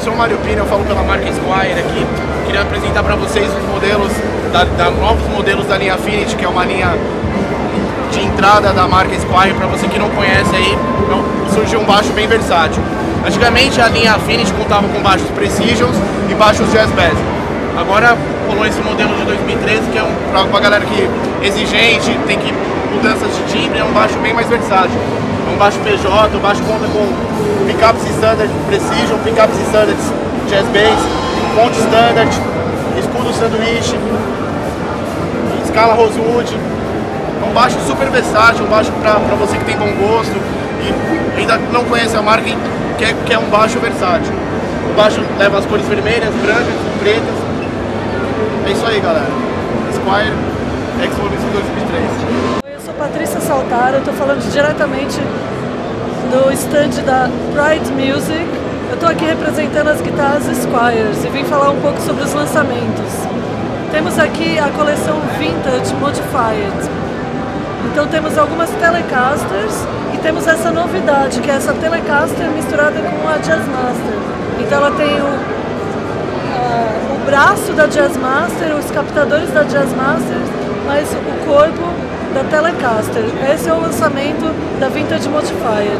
eu sou o Mario Pinho, eu falo pela marca Squier aqui. Queria apresentar para vocês os modelos, novos modelos da linha Affinity, que é uma linha de entrada da marca Squier. Para você que não conhece aí, então, surgiu um baixo bem versátil. Antigamente a linha Affinity contava com baixos Precisions e baixos Jazz Bass. Agora rolou esse modelo de 2013, que é para a galera que é exigente, tem que mudanças de timbre, é um baixo bem mais versátil. É um baixo PJ, o baixo conta com pickups standard Precision, pickups standard Jazz Bass, fonte standard, escudo sanduíche, escala Rosewood. É um baixo super versátil, um baixo para você que tem bom gosto e ainda não conhece a marca e quer um baixo versátil. O baixo leva as cores vermelhas, brancas, pretas. É isso aí, galera. Squier Expo 2013. Patrícia Saltara, eu tô falando diretamente do stand da Pride Music. Eu tô aqui representando as guitarras Squiers e vim falar um pouco sobre os lançamentos. Temos aqui a coleção Vintage Modified. Então temos algumas Telecasters e temos essa novidade, que é essa Telecaster misturada com a Jazzmaster. Então ela tem o braço da Jazzmaster, os captadores da Jazzmaster, mas o corpo da Telecaster. Esse é o lançamento da Vintage Modified.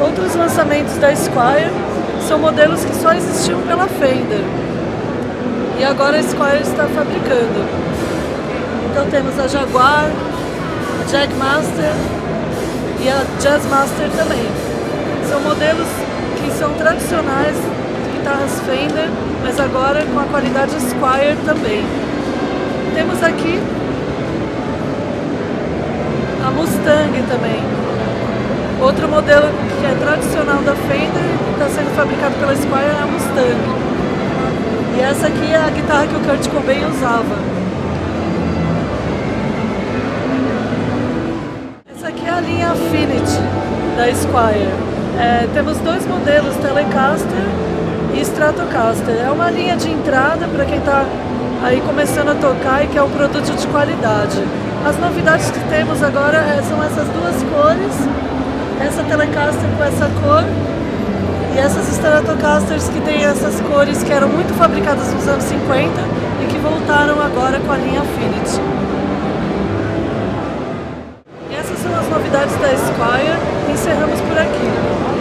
Outros lançamentos da Squier são modelos que só existiam pela Fender e agora a Squier está fabricando. Então temos a Jaguar, a Jagmaster e a Jazzmaster também. São modelos que são tradicionais de guitarras Fender, mas agora com a qualidade Squier também. Temos aqui a Mustang também, outro modelo que é tradicional da Fender e está sendo fabricado pela Squier é a Mustang. E essa aqui é a guitarra que o Kurt Cobain usava. Essa aqui é a linha Affinity da Squier. Temos dois modelos, Telecaster e Stratocaster. É uma linha de entrada para quem está aí começando a tocar e que é um produto de qualidade. As novidades que temos agora são essas duas cores, essa Telecaster com essa cor e essas Stratocasters que tem essas cores que eram muito fabricadas nos anos 50 e que voltaram agora com a linha Affinity. E essas são as novidades da Squier e encerramos por aqui.